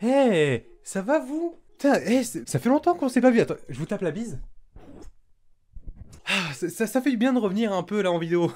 Hey, ça va vous? Putain, hey, ça fait longtemps qu'on s'est pas vu. Attends, je vous tape la bise. Ah, ça fait du bien de revenir un peu là en vidéo.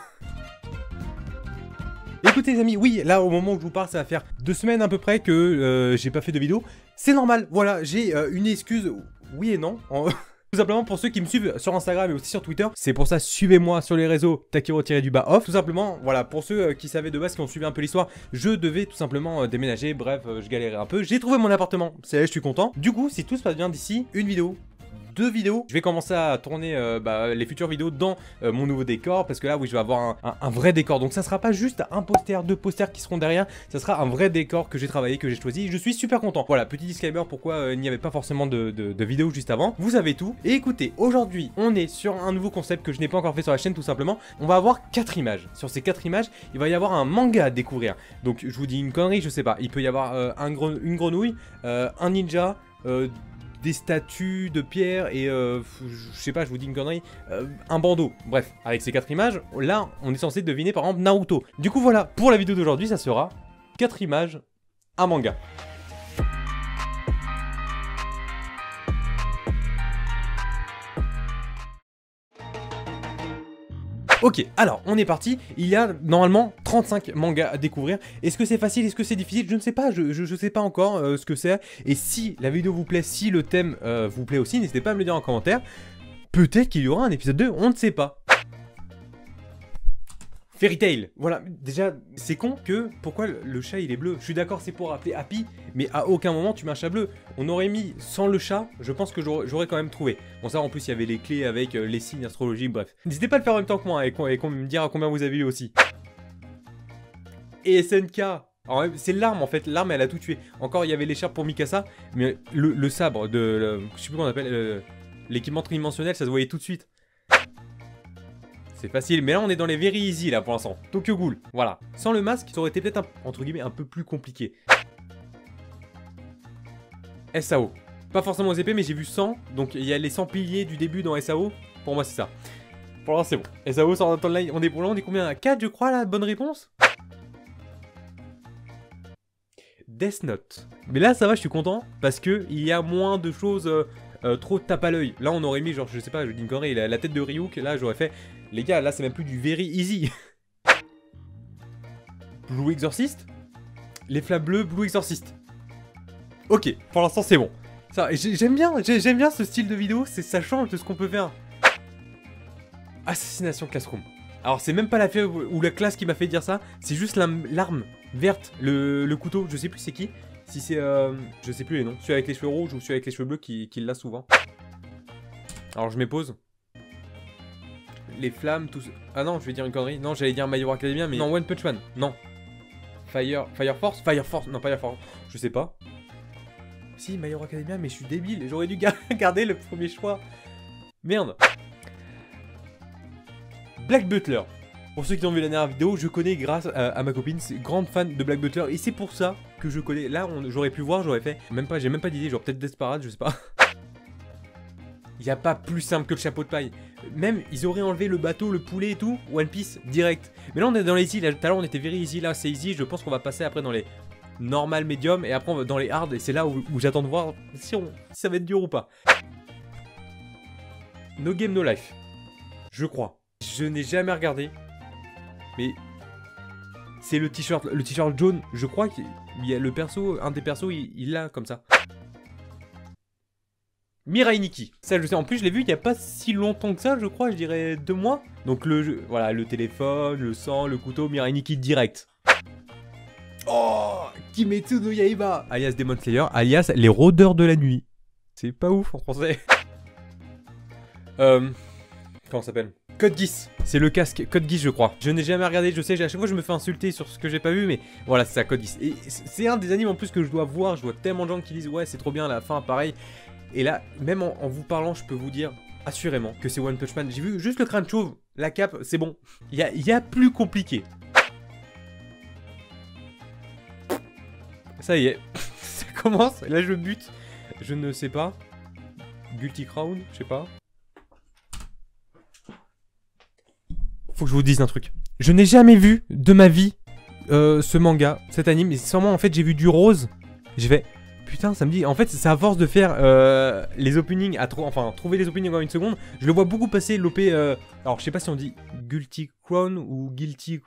Écoutez les amis, oui, là au moment où je vous parle, ça va faire 2 semaines à peu près que j'ai pas fait de vidéo. C'est normal, voilà, j'ai une excuse, oui et non. Tout simplement pour ceux qui me suivent sur Instagram et aussi sur Twitter, c'est pour ça, suivez-moi sur les réseaux Takiro_off. Tout simplement, voilà, pour ceux qui savaient de base, qui ont suivi un peu l'histoire, je devais tout simplement déménager, bref, je galérais un peu. J'ai trouvé mon appartement, c'est là, je suis content. Du coup, si tout se passe bien d'ici, une vidéo. 2 vidéos. Je vais commencer à tourner les futures vidéos dans mon nouveau décor parce que là, oui, je vais avoir un vrai décor. Donc, ça sera pas juste un poster, 2 posters qui seront derrière. Ça sera un vrai décor que j'ai travaillé, que j'ai choisi. Je suis super content. Voilà, petit disclaimer pourquoi il n'y avait pas forcément de vidéo juste avant. Vous avez tout. Et écoutez, aujourd'hui, on est sur un nouveau concept que je n'ai pas encore fait sur la chaîne tout simplement. On va avoir 4 images. Sur ces 4 images, il va y avoir un manga à découvrir. Donc, je vous dis une connerie, je sais pas. Il peut y avoir une grenouille, un ninja, des statues de pierre et je sais pas, je vous dis une connerie, un bandeau. Bref, avec ces 4 images, là, on est censé deviner par exemple Naruto. Du coup, voilà, pour la vidéo d'aujourd'hui, ça sera 4 images, un manga. Ok, alors on est parti, il y a normalement 35 mangas à découvrir. Est-ce que c'est facile, est-ce que c'est difficile? Je ne sais pas, je sais pas encore ce que c'est. Et si la vidéo vous plaît, si le thème vous plaît aussi, n'hésitez pas à me le dire en commentaire. Peut-être qu'il y aura un épisode 2, on ne sait pas. Fairy Tail, voilà, déjà c'est con que, pourquoi le chat il est bleu? Je suis d'accord, c'est pour rappeler Happy, mais à aucun moment tu mets un chat bleu. On aurait mis sans le chat, je pense que j'aurais quand même trouvé. Bon ça en plus il y avait les clés avec les signes astrologiques, bref. N'hésitez pas à le faire en même temps que moi et qu'on me dira combien vous avez eu aussi. Et SNK, c'est l'arme en fait, l'arme elle a tout tué. Encore il y avait l'écharpe pour Mikasa, mais le sabre de, je sais plus qu'on appelle, l'équipement tridimensionnel, ça se voyait tout de suite. C'est facile, mais là on est dans les very easy là pour l'instant. Tokyo Ghoul, voilà. Sans le masque, ça aurait été peut-être entre guillemets un peu plus compliqué. SAO. Pas forcément aux épées, mais j'ai vu 100. Donc il y a les 100 piliers du début dans SAO. Pour moi, c'est ça. Pour l'instant, c'est bon. SAO, sort online. On est pour là, on est combien à 4, je crois, la bonne réponse. Death Note. Mais là, ça va, je suis content parce que il y a moins de choses. Trop tape à l'œil. Là on aurait mis genre je sais pas, je dis une connerie, la tête de Ryuk, là j'aurais fait les gars là c'est même plus du very easy. Blue Exorcist. Les flammes bleues, Blue Exorcist. Ok, pour l'instant c'est bon. J'aime bien ce style de vidéo, ça change de ce qu'on peut faire. Assassination Classroom. Alors c'est même pas la fille ou la classe qui m'a fait dire ça, c'est juste l'arme verte, le couteau, je sais plus c'est qui. Si c'est, je sais plus les noms, celui avec les cheveux rouges ou celui avec les cheveux bleus qui l'a souvent. Alors je m'épose. Les flammes, tout ça. Ah non, je vais dire une connerie. Non, j'allais dire My Hero Academia, mais non, One Punch Man. Non. Fire Force. Non, Fire Force. Je sais pas. Si, My Hero Academia, mais je suis débile. J'aurais dû garder le premier choix. Merde. Black Butler. Pour ceux qui ont vu la dernière vidéo, je connais grâce à ma copine, c'est grande fan de Black Butler et c'est pour ça que je connais. Là, j'aurais pu voir, j'aurais fait, même pas, j'ai même pas d'idée, genre peut-être Desperate, je sais pas. Il n'y a pas plus simple que le chapeau de paille. Même, ils auraient enlevé le bateau, le poulet et tout, One Piece, direct. Mais là, on est dans les easy, là, tout à l'heure, on était very easy, là, c'est easy, je pense qu'on va passer après dans les normal, medium et après on va dans les hard et c'est là où j'attends de voir si ça va être dur ou pas. No Game No Life, je crois. Je n'ai jamais regardé. Mais c'est le t-shirt jaune, je crois qu'il y a le perso, un des persos, il l'a comme ça. Mirai Nikki, ça je sais, en plus je l'ai vu il n'y a pas si longtemps que ça, je crois, je dirais 2 mois. Donc le jeu, voilà, le téléphone, le sang, le couteau, Mirai Nikki direct. Oh, Kimetsu no Yaiba, alias Demon Slayer, alias les rôdeurs de la nuit. C'est pas ouf en français. Comment ça s'appelle? Code Geass, c'est le casque Code Geass je crois. Je n'ai jamais regardé, je sais, à chaque fois je me fais insulter sur ce que j'ai pas vu, mais voilà c'est ça Code Geass. Et c'est un des animes en plus que je dois voir, je vois tellement de gens qui disent ouais c'est trop bien la fin pareil. Et là même en vous parlant je peux vous dire assurément que c'est One Punch Man. J'ai vu juste le crâne chauve, la cape c'est bon. Il y a plus compliqué. Ça y est, ça commence, là je bute, je ne sais pas. Guilty Crown, je sais pas. Faut que je vous dise un truc. Je n'ai jamais vu de ma vie ce manga, cet anime. Et sûrement en fait j'ai vu du rose. J'ai fait putain, ça me dit. En fait, c'est à force de faire les openings, trouver les openings en une seconde. Je le vois beaucoup passer l'OP. Alors, je sais pas si on dit Guilty Crown ou Guilty.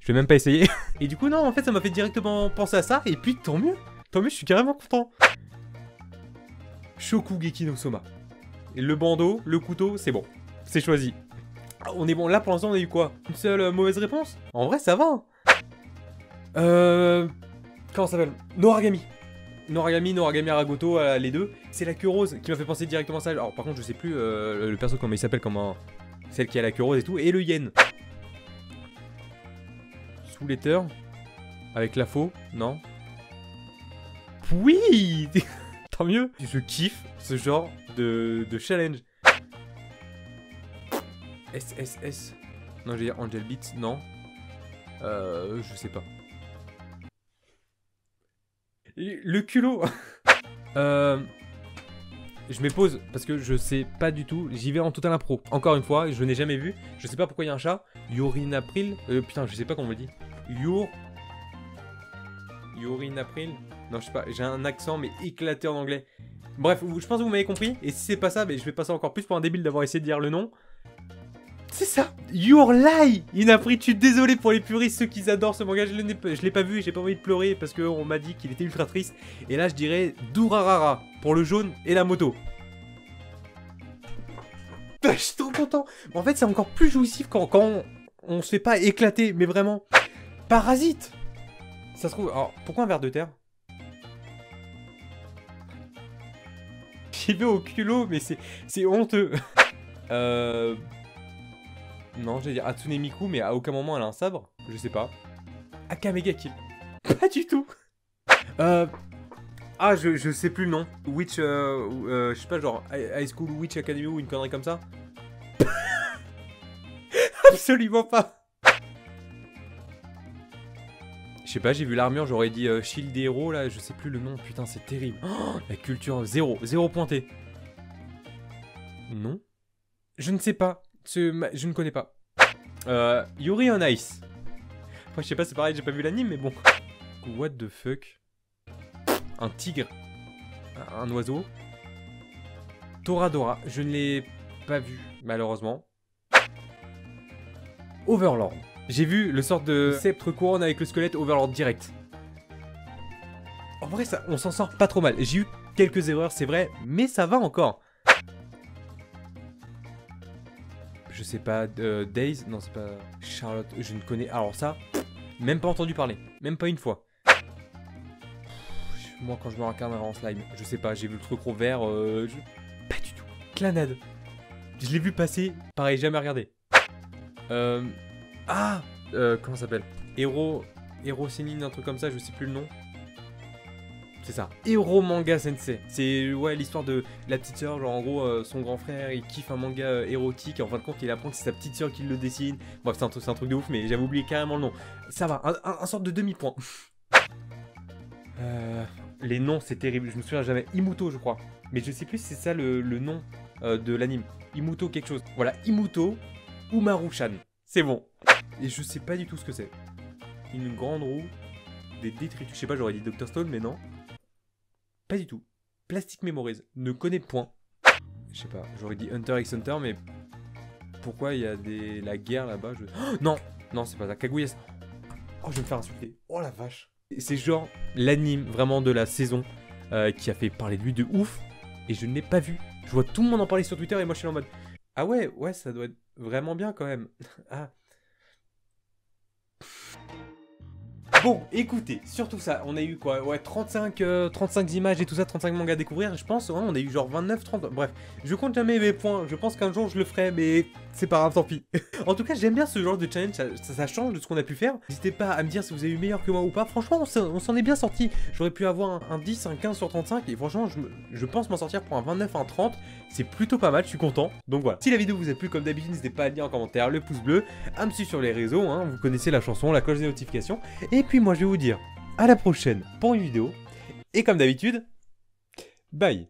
Je vais même pas essayer. Et du coup, non, en fait, ça m'a fait directement penser à ça. Et puis, tant mieux. Tant mieux, je suis carrément content. Shoku Geki no Soma. Le bandeau, le couteau, c'est bon. C'est choisi. On est bon. Là, pour l'instant, on a eu quoi? Une seule mauvaise réponse? En vrai, ça va. Hein. Comment ça s'appelle? Noragami. Noragami Aragoto, les deux. C'est la queue rose qui m'a fait penser directement à ça. Alors, par contre, je sais plus le perso comment il s'appelle, comment. Celle qui a la queue rose et tout. Et le yen. Sous-letter. Avec la faux. Non. Oui. Tant mieux. Je kiffe ce genre de challenge. SSS. Non, je vais dire Angel Beats. Non. Je sais pas. Le culot. Je me pose parce que je sais pas du tout. J'y vais en total impro. Encore une fois, je n'ai jamais vu. Je sais pas pourquoi il y a un chat. Yorin April. Putain, je sais pas comment on me dit. Yorin April. Non, je sais pas. J'ai un accent mais éclaté en anglais. Bref, je pense que vous m'avez compris. Et si c'est pas ça, mais je vais passer encore plus pour un débile d'avoir essayé de dire le nom. C'est ça, Your Lie in April. Je suis désolé pour les puristes, ceux qui adorent ce manga, je l'ai pas vu et j'ai pas envie de pleurer parce qu'on m'a dit qu'il était ultra triste. Et là je dirais Durarara pour le jaune et la moto. Bah, je suis trop content. En fait c'est encore plus jouissif quand on se fait pas éclater, mais vraiment. Parasite. Ça se trouve, alors pourquoi un ver de terre? J'y vais au culot mais c'est honteux. Non, j'allais dire Hatsune Miku, mais à aucun moment elle a un sabre. Je sais pas. Akamega Kill. Pas du tout. Ah, je sais plus le nom. Witch, je sais pas, genre High School Witch Academy ou une connerie comme ça. Absolument pas. Je sais pas, j'ai vu l'armure, j'aurais dit Shield des héros, là, je sais plus le nom. Putain, c'est terrible. Oh, la culture, zéro pointé. Non. Je ne sais pas. Je ne connais pas. Yuri on Ice. Moi, je sais pas, c'est pareil, j'ai pas vu l'anime, mais bon. What the fuck? Un tigre. Un oiseau. Toradora. Je ne l'ai pas vu, malheureusement. Overlord. J'ai vu le sort de sceptre couronne avec le squelette Overlord direct. En vrai, ça, on s'en sort pas trop mal. J'ai eu quelques erreurs, c'est vrai, mais ça va encore. Je sais pas, Days, non c'est pas Charlotte, je ne connais, alors ça, même pas entendu parler, même pas une fois. Moi quand je me regarde en slime, je sais pas, j'ai vu le truc au vert, pas du tout. Clanade, je l'ai vu passer, pareil, jamais regardé. Comment ça s'appelle? Héro Sénine, un truc comme ça, je sais plus le nom. C'est ça, Hero Manga Sensei. C'est ouais, l'histoire de la petite sœur, genre en gros son grand frère il kiffe un manga érotique et en fin de compte il apprend que c'est sa petite sœur qui le dessine. Bref, c'est un truc de ouf, mais j'avais oublié carrément le nom. Ça va, un sorte de demi-point. Les noms c'est terrible, je me souviens jamais. Imuto je crois, mais je sais plus si c'est ça le nom de l'anime. Imuto quelque chose. Voilà, Imuto Umaru-chan. C'est bon. Et je sais pas du tout ce que c'est. Une grande roue, des détritus, je sais pas, j'aurais dit Dr Stone, mais non. Pas du tout. Plastic Memories. Ne connaît point. Je sais pas. J'aurais dit Hunter x Hunter, mais pourquoi il y a la guerre là-bas je... Oh, non. Non, c'est pas ça. Kaguya. Oh, je vais me faire insulter. Oh la vache. C'est genre l'anime vraiment de la saison qui a fait parler de lui de ouf. Et je ne l'ai pas vu. Je vois tout le monde en parler sur Twitter et moi je suis en mode. Ah ouais, ouais, ça doit être vraiment bien quand même. Ah. Bon, écoutez, sur tout ça, on a eu quoi? Ouais, 35 images et tout ça, 35 mangas à découvrir, je pense, ouais, on a eu genre 29, 30... Bref, je compte jamais mes points, je pense qu'un jour je le ferai, mais c'est pas grave, tant pis. En tout cas, j'aime bien ce genre de challenge, ça change de ce qu'on a pu faire. N'hésitez pas à me dire si vous avez eu meilleur que moi ou pas, franchement, on s'en est bien sorti. J'aurais pu avoir un 10, un 15 sur 35, et franchement, je pense m'en sortir pour un 29, un 30, c'est plutôt pas mal, je suis content. Donc voilà, si la vidéo vous a plu, comme d'habitude, n'hésitez pas à dire en commentaire, le pouce bleu, à me suivre sur les réseaux, hein, vous connaissez la chanson, la cloche des notifications, et puis moi je vais vous dire à la prochaine pour une vidéo et comme d'habitude, bye.